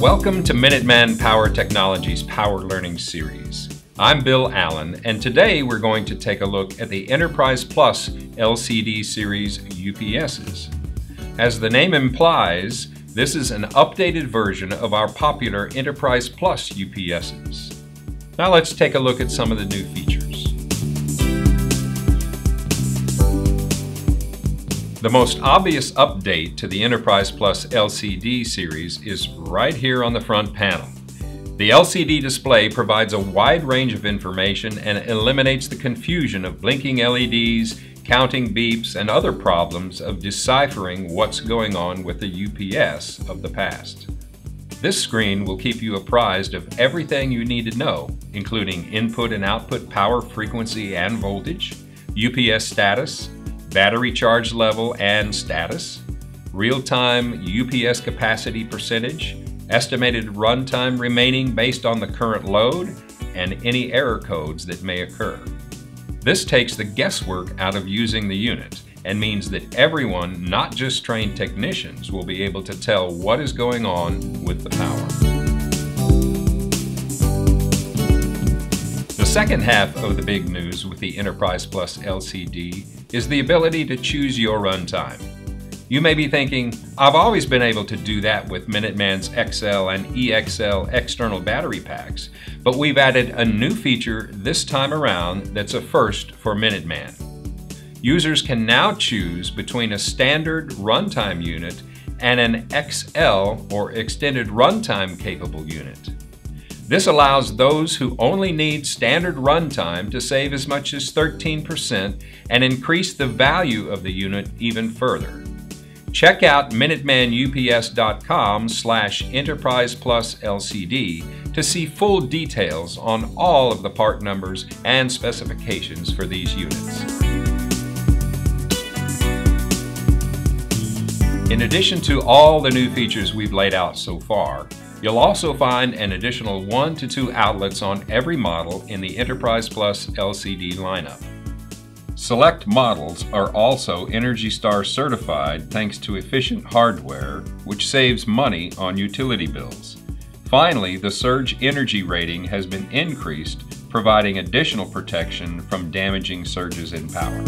Welcome to Minuteman Power Technologies Power Learning Series. I'm Bill Allen, and today we're going to take a look at the Enterprise Plus LCD Series UPSs. As the name implies, this is an updated version of our popular Enterprise Plus UPSs. Now let's take a look at some of the new features. The most obvious update to the Enterprise Plus LCD series is right here on the front panel. The LCD display provides a wide range of information and eliminates the confusion of blinking LEDs, counting beeps, and other problems of deciphering what's going on with the UPS of the past. This screen will keep you apprised of everything you need to know, including input and output power frequency and voltage, UPS status, battery charge level and status, real-time UPS capacity percentage, estimated runtime remaining based on the current load, and any error codes that may occur. This takes the guesswork out of using the unit and means that everyone, not just trained technicians, will be able to tell what is going on with the power. The second half of the big news with the Enterprise Plus LCD is the ability to choose your runtime. You may be thinking, I've always been able to do that with Minuteman's XL and EXL external battery packs, but we've added a new feature this time around that's a first for Minuteman. Users can now choose between a standard runtime unit and an XL or extended runtime capable unit. This allows those who only need standard runtime to save as much as 13% and increase the value of the unit even further. Check out minutemanups.com/enterprisepluslcd to see full details on all of the part numbers and specifications for these units. In addition to all the new features we've laid out so far, you'll also find an additional 1 to 2 outlets on every model in the Enterprise Plus LCD lineup. Select models are also ENERGY STAR certified thanks to efficient hardware, which saves money on utility bills. Finally, the surge energy rating has been increased, providing additional protection from damaging surges in power.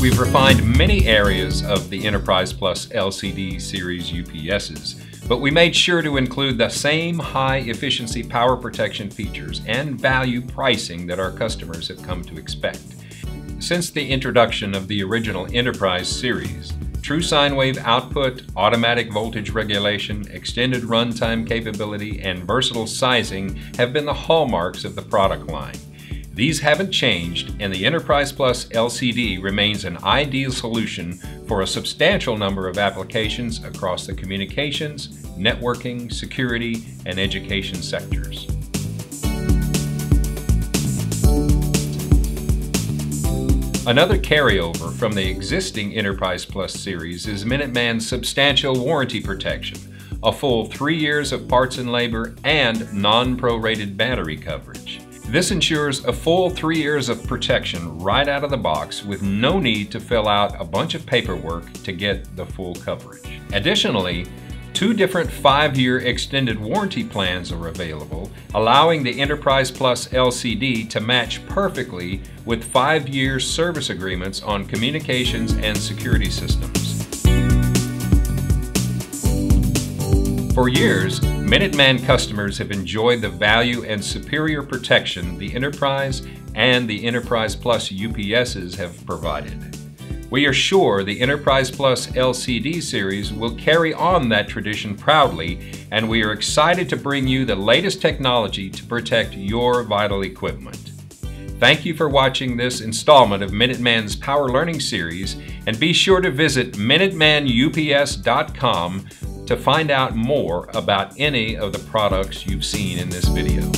We've refined many areas of the Enterprise Plus LCD Series UPSs, but we made sure to include the same high-efficiency power protection features and value pricing that our customers have come to expect. Since the introduction of the original Enterprise Series, true sine wave output, automatic voltage regulation, extended runtime capability, and versatile sizing have been the hallmarks of the product line. These haven't changed, and the Enterprise Plus LCD remains an ideal solution for a substantial number of applications across the communications, networking, security, and education sectors. Another carryover from the existing Enterprise Plus series is Minuteman's substantial warranty protection, a full 3 years of parts and labor, and non-prorated battery coverage. This ensures a full 3 years of protection right out of the box with no need to fill out a bunch of paperwork to get the full coverage. Additionally, 2 different 5-year extended warranty plans are available, allowing the Enterprise Plus LCD to match perfectly with 5-year service agreements on communications and security systems. For years, Minuteman customers have enjoyed the value and superior protection the Enterprise and the Enterprise Plus UPSs have provided. We are sure the Enterprise Plus LCD series will carry on that tradition proudly, and we are excited to bring you the latest technology to protect your vital equipment. Thank you for watching this installment of Minuteman's Power Learning Series, and be sure to visit minutemanups.com to find out more about any of the products you've seen in this video.